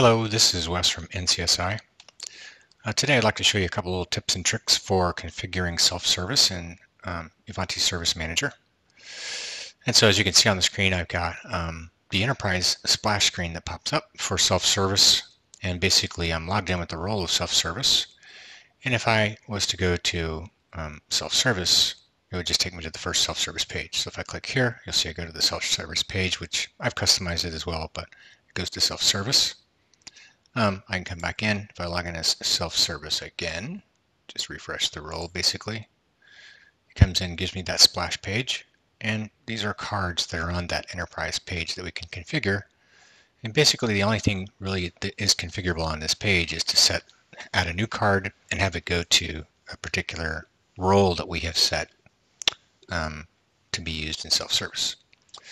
Hello, this is Wes from NCSI. Today I'd like to show you a couple little tips and tricks for configuring self-service in Ivanti Service Manager. And so as you can see on the screen, I've got the enterprise splash screen that pops up for self-service, and basically I'm logged in with the role of self-service. And if I was to go to self-service, it would just take me to the first self-service page. So if I click here, you'll see I go to the self-service page, which I've customized it as well, but it goes to self-service. I can come back in. If I log in as self-service again, just refresh the role basically. It comes in, gives me that splash page, and these are cards that are on that enterprise page that we can configure. And basically the only thing really that is configurable on this page is to add a new card and have it go to a particular role that we have set to be used in self-service.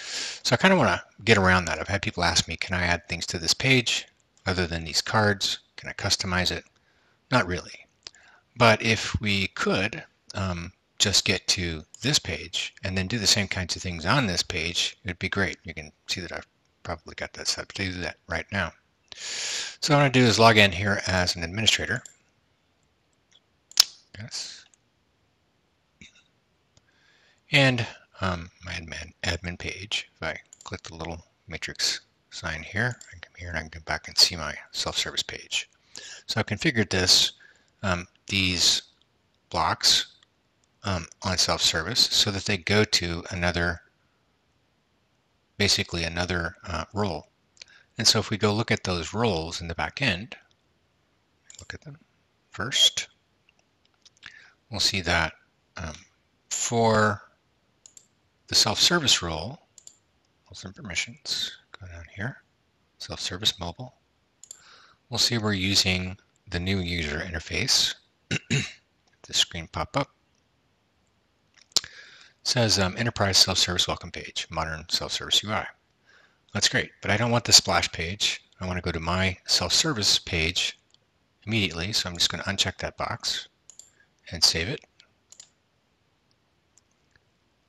So I kind of want to get around that. I've had people ask me, can I add things to this page other than these cards? Can I customize it? Not really. But if we could just get to this page and then do the same kinds of things on this page, it'd be great. You can see that I've probably got that set up to do that right now. So what I'm going to do is log in here as an administrator. Yes. And my admin page, if I click the little matrix sign here, I can come here and I can come back and see my self-service page. So I've configured this, these blocks on self-service so that they go to another, basically another role. And so if we go look at those roles in the back end, look at them first, we'll see that for the self-service role, rules and permissions, go down here, self-service mobile, we'll see we're using the new user interface. This screen pop up, it says enterprise self-service welcome page, modern self-service UI. That's great, but I don't want the splash page. I want to go to my self-service page immediately, so I'm just going to uncheck that box and save it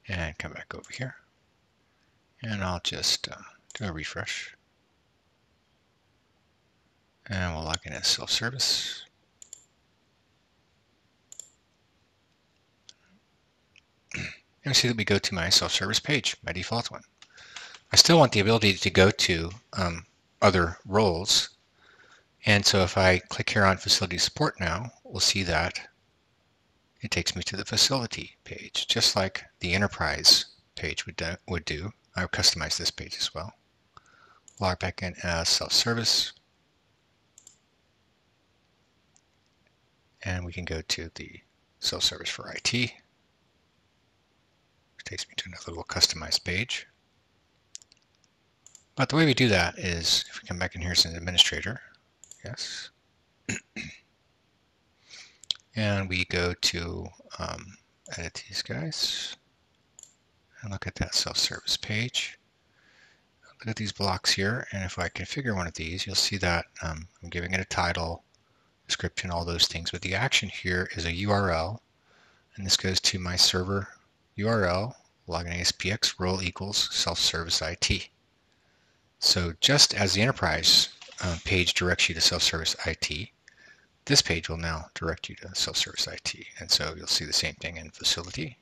and come back over here, and I'll just do a refresh, and we'll log in as self-service. And we see that we go to my self-service page, my default one. I still want the ability to go to other roles, and so if I click here on facility support now, we'll see that it takes me to the facility page, just like the enterprise page would do. I've customized this page as well. Log back in as self-service, and we can go to the self-service for IT, which takes me to another little customized page. But the way we do that is if we come back in here as an administrator, yes, and we go to edit these guys and look at that self-service page. Look at these blocks here, and if I configure one of these, you'll see that I'm giving it a title, description, all those things, but the action here is a URL, and this goes to my server URL, login ASPX role equals self-service IT. So just as the enterprise page directs you to self-service IT, this page will now direct you to self-service IT. And so you'll see the same thing in facility.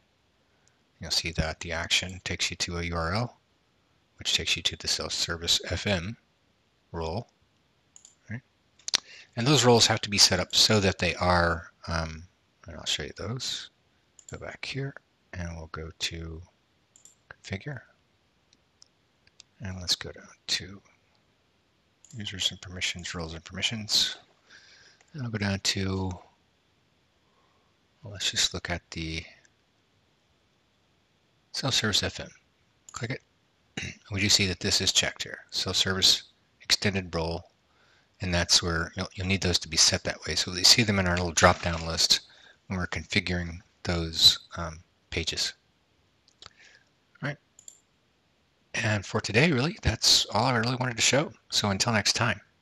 You'll see that the action takes you to a URL, which takes you to the self-service FM role. Right? And those roles have to be set up so that they are, and I'll show you those. Go back here, and we'll go to configure. And let's go down to users and permissions, roles and permissions. And I'll go down to, well, let's just look at the self-service FM. Click it. We do see that this is checked here. Self-service extended role, and that's where you'll need those to be set that way. So we see them in our little drop-down list when we're configuring those pages. And for today, really, that's all I really wanted to show. So until next time.